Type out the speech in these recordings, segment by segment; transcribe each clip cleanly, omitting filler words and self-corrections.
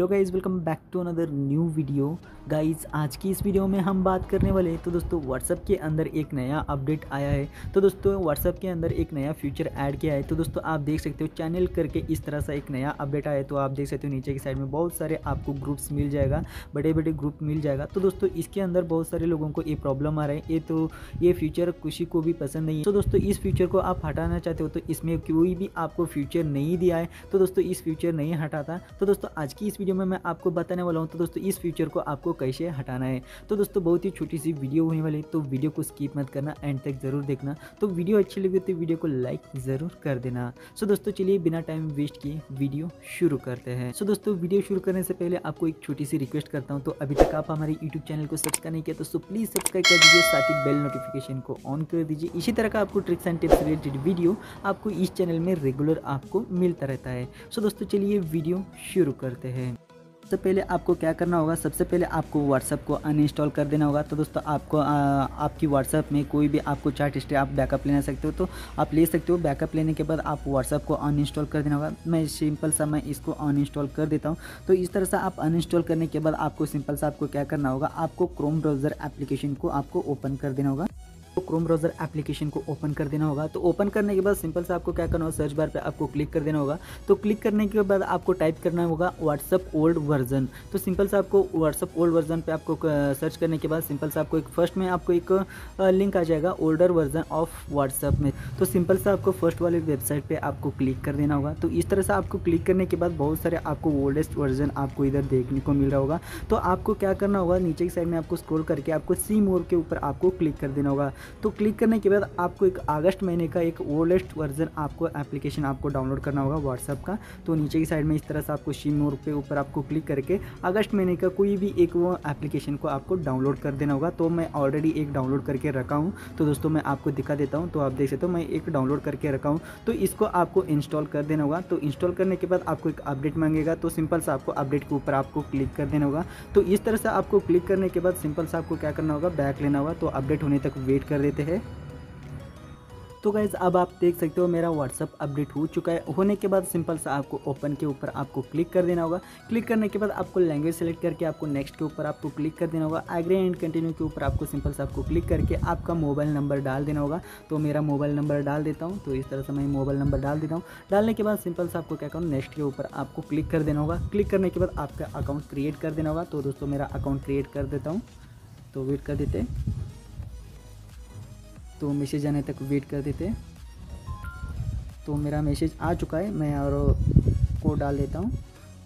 Hello guys, welcome back to another new video. Guys, आज की इस वीडियो में हम बात करने वाले हैं तो दोस्तों WhatsApp के अंदर एक नया अपडेट आया है। तो दोस्तों WhatsApp के अंदर एक नया फीचर ऐड किया है। तो दोस्तों आप देख सकते हो चैनल करके इस तरह सा एक नया अपडेट आया है। तो आप देख सकते हो नीचे की साइड में बहुत सारे आपको ग्रुप्स मिल जाएगा, बड़े बड़े ग्रुप मिल जाएगा। तो दोस्तों इसके अंदर बहुत सारे लोगों को ये प्रॉब्लम आ रहा है, ये फीचर किसी को भी पसंद नहीं है। तो दोस्तों इस फीचर को आप हटाना चाहते हो तो इसमें कोई भी आपको फीचर नहीं दिया है। तो दोस्तों इस फीचर नहीं हटाता। तो दोस्तों आज की इस वीडियो में मैं आपको बताने वाला हूं तो दोस्तों इस फीचर को आपको कैसे हटाना है। तो दोस्तों बहुत ही छोटी सी वीडियो होने वाली है, तो वीडियो को स्किप मत करना, एंड तक जरूर देखना। तो वीडियो अच्छी लगी तो वीडियो को लाइक जरूर कर देना। सो दोस्तों चलिए बिना टाइम वेस्ट किए वीडियो शुरू करते हैं। सो दोस्तों वीडियो शुरू करने से पहले आपको एक छोटी सी रिक्वेस्ट करता हूँ। तो अभी तक आप हमारे यूट्यूब चैनल को सब्सक्राइब नहीं किया तो सो प्लीज़ सब्सक्राइब कर दीजिए, साथ ही बेल नोटिफिकेशन को ऑन कर दीजिए। इसी तरह का आपको tricks and tips related video आपको इस चैनल में रेगुलर आपको मिलता रहता है। सो दोस्तों चलिए वीडियो शुरू करते हैं। सबसे पहले आपको क्या करना होगा, सबसे पहले आपको WhatsApp को अनइंस्टॉल कर देना होगा। तो दोस्तों आपको आपकी WhatsApp में कोई भी आपको चार्ट हिस्ट्री आप बैकअप लेना सकते हो तो आप ले सकते हो। बैकअप लेने के बाद आप WhatsApp को अनइंस्टॉल कर देना होगा। मैं सिंपल सा मैं इसको अनइंस्टॉल कर देता हूँ। तो इस तरह से आप अनइंस्टॉल करने के बाद आपको सिंपल सा आपको क्या करना होगा, आपको क्रोम ब्राउज़र एप्लीकेशन को आपको ओपन कर देना होगा। तो क्रोम ब्राउज़र एप्लीकेशन को ओपन कर देना होगा। तो ओपन करने के बाद सिंपल से आपको क्या करना होगा, सर्च बार पे आपको क्लिक कर देना होगा। तो क्लिक करने के बाद आपको टाइप करना होगा WhatsApp ओल्ड वर्जन। तो सिंपल से आपको WhatsApp ओल्ड वर्जन पे आपको सर्च करने के बाद सिंपल से आपको एक फर्स्ट में आपको एक लिंक आ जाएगा ओल्डर वर्जन ऑफ WhatsApp में। तो सिंपल से आपको फर्स्ट वाले वेबसाइट पर आपको क्लिक कर देना होगा। तो इस तरह से आपको क्लिक करने के बाद बहुत सारे आपको ओल्डेस्ट वर्जन आपको इधर देखने को मिल रहा होगा। तो आपको क्या करना होगा, नीचे की साइड में आपको स्क्रॉल करके आपको सी मोर के ऊपर आपको क्लिक कर देना होगा। तो क्लिक करने के बाद आपको एक अगस्त महीने का एक ओल्डेस्ट वर्जन आपको एप्लीकेशन आपको डाउनलोड करना होगा WhatsApp का। तो नीचे की साइड में इस तरह से आपको सी मोर पे ऊपर आपको क्लिक करके अगस्त महीने का कोई भी एक वो एप्लीकेशन को आपको डाउनलोड कर देना होगा। तो मैं ऑलरेडी एक डाउनलोड करके रखा हूँ, तो दोस्तों मैं आपको दिखा देता हूँ। तो आप देख सकते हो मैं एक डाउनलोड करके रखा हूँ। तो इसको आपको इंस्टॉल कर देना होगा। तो इंस्टॉल करने के बाद आपको एक अपडेट मांगेगा। तो सिंपल से आपको अपडेट के ऊपर आपको क्लिक कर देना होगा। तो इस तरह से आपको क्लिक करने के बाद सिंपल से आपको क्या करना होगा, बैक लेना होगा। तो अपडेट होने तक वेट कर देते हैं। तो गाइज़, अब आप देख सकते हो मेरा WhatsApp अपडेट हो चुका है। होने के बाद सिंपल सा आपको ओपन के ऊपर आपको क्लिक कर देना होगा। क्लिक करने के बाद आपको लैंग्वेज सेलेक्ट करके आपको नेक्स्ट के ऊपर आपको क्लिक कर देना होगा। एग्री एंड कंटिन्यू के ऊपर आपको सिंपल सा आपको क्लिक करके आपका मोबाइल नंबर डाल देना होगा। तो मेरा मोबाइल नंबर डाल देता हूँ। तो इस तरह से मैं मोबाइल नंबर डाल देता हूँ। डालने के बाद सिंपल सा आपको क्या करूँ, नेक्स्ट के ऊपर आपको क्लिक कर देना होगा। क्लिक करने के बाद आपका अकाउंट क्रिएट कर देना होगा। तो दोस्तों मेरा अकाउंट क्रिएट कर देता हूँ। तो वेट कर देते हैं, तो मैसेज आने तक वेट कर देते। तो मेरा मैसेज आ चुका है, मैं और कोड डाल देता हूँ।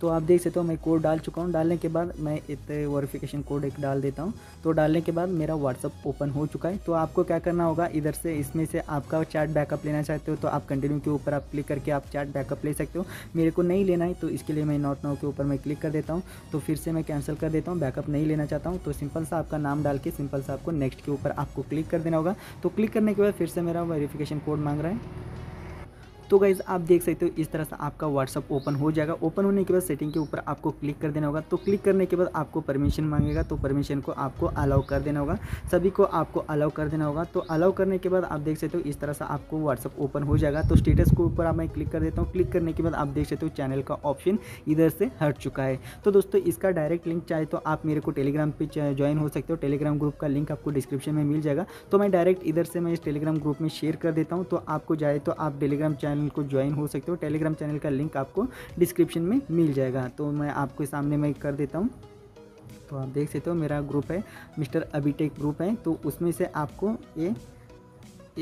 तो आप देख सकते हो मैं कोड डाल चुका हूँ। डालने के बाद मैं इतने वेरिफिकेशन कोड एक डाल देता हूँ। तो डालने के बाद मेरा WhatsApp ओपन हो चुका है। तो आपको क्या करना होगा, इधर से इसमें से आपका चैट बैकअप लेना चाहते हो तो आप कंटिन्यू के ऊपर आप क्लिक करके आप चैट बैकअप ले सकते हो। मेरे को नहीं लेना है तो इसके लिए मैं नॉट नाउ के ऊपर मैं क्लिक कर देता हूँ। तो फिर से मैं कैंसिल कर देता हूँ, बैकअप नहीं लेना चाहता हूँ। तो सिंपल सा आपका नाम डाल के सिंपल सा आपको नेक्स्ट के ऊपर आपको क्लिक कर देना होगा। तो क्लिक करने के बाद फिर से मेरा वेरिफिकेशन कोड मांग रहा है। तो गाइज़, आप देख सकते हो इस तरह से आपका WhatsApp ओपन हो जाएगा। ओपन होने के बाद सेटिंग के ऊपर आपको क्लिक कर देना होगा। तो क्लिक करने के बाद आपको परमिशन मांगेगा। तो परमिशन को आपको अलाउ कर देना होगा, सभी को आपको अलाउ कर देना होगा। तो अलाउ करने के बाद आप देख सकते हो इस तरह से आपको WhatsApp ओपन हो जाएगा। तो स्टेटस के ऊपर मैं क्लिक कर देता हूँ। क्लिक करने के बाद आप देख सकते हो चैनल का ऑप्शन इधर से हट चुका है। तो दोस्तों इसका डायरेक्ट लिंक चाहे तो आप मेरे को टेलीग्राम पर ज्वाइन हो सकते हो। टेलीग्राम ग्रुप का लिंक आपको डिस्क्रिप्शन में मिल जाएगा। तो मैं डायरेक्ट इधर से मैं इस टेलीग्राम ग्रुप में शेयर कर देता हूँ। तो आपको चाहे तो आप टेलीग्राम चैनल को ज्वाइन हो सकते हो। टेलीग्राम चैनल का लिंक आपको डिस्क्रिप्शन में मिल जाएगा। तो मैं आपके सामने मैं कर देता हूँ। तो आप देख सकते हो मेरा ग्रुप है, मिस्टर अभी टेक ग्रुप है। तो उसमें से आपको ये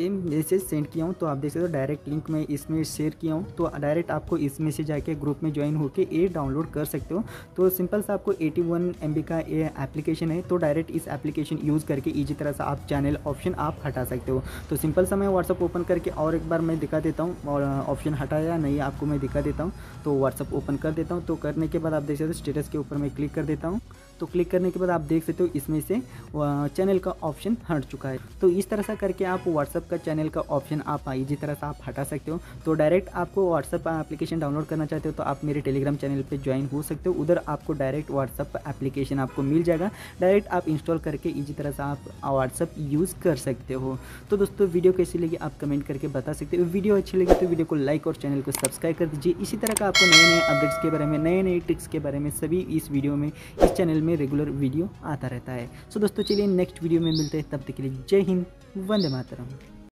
मैसेज सेंड किया हूँ। तो आप देख सकते हो डायरेक्ट लिंक में इसमें शेयर किया हूँ। तो डायरेक्ट आपको इसमें से जाके ग्रुप में ज्वाइन होके ये डाउनलोड कर सकते हो। तो सिंपल सा आपको 81 MB का ये एप्लीकेशन है। तो डायरेक्ट इस एप्लीकेशन यूज़ करके इसी तरह से आप चैनल ऑप्शन आप हटा सकते हो। तो सिंपल सा मैं WhatsApp ओपन करके और एक बार मैं दिखा देता हूँ, और ऑप्शन हटाया नहीं आपको मैं दिखा देता हूँ। तो WhatsApp ओपन कर देता हूँ। तो करने के बाद आप देख सकते हो स्टेटस के ऊपर मैं क्लिक कर देता हूँ। तो क्लिक करने के बाद आप देख सकते हो इसमें से चैनल का ऑप्शन हट चुका है। तो इस तरह से करके आप WhatsApp का चैनल का ऑप्शन आप इसी तरह से आप हटा सकते हो। तो डायरेक्ट आपको WhatsApp एप्लीकेशन डाउनलोड करना चाहते हो तो आप मेरे टेलीग्राम चैनल पे ज्वाइन हो सकते हो, उधर आपको डायरेक्ट WhatsApp एप्लीकेशन आपको मिल जाएगा, डायरेक्ट आप इंस्टॉल करके इसी तरह से आप WhatsApp यूज़ कर सकते हो। तो दोस्तों वीडियो कैसी लगी आप कमेंट करके बता सकते हो, वीडियो अच्छी लगी तो वीडियो को लाइक और चैनल को सब्सक्राइब कर दीजिए। इसी तरह का आपको नए नए अपडेट्स के बारे में, नए नए ट्रिक्स के बारे में सभी इस वीडियो में, इस चैनल में रेगुलर वीडियो आता रहता है। सो दोस्तों चलिए नेक्स्ट वीडियो में मिलते हैं, तब तक के लिए जय हिंद, वंदे मातरम।